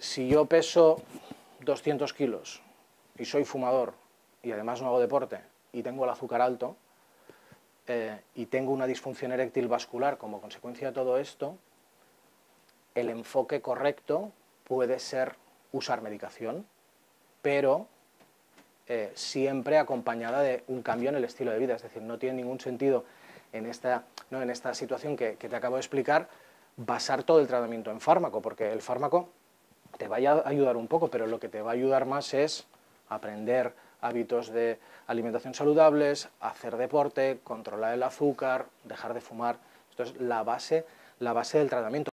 si yo peso 200 kilos y soy fumador y además no hago deporte y tengo el azúcar alto y tengo una disfunción eréctil vascular como consecuencia de todo esto, el enfoque correcto puede ser usar medicación, pero siempre acompañada de un cambio en el estilo de vida. Es decir, no tiene ningún sentido en esta situación que te acabo de explicar basar todo el tratamiento en fármaco, porque el fármaco te va a ayudar un poco, pero lo que te va a ayudar más es aprender hábitos de alimentación saludables, hacer deporte, controlar el azúcar, dejar de fumar. Esto es la base del tratamiento.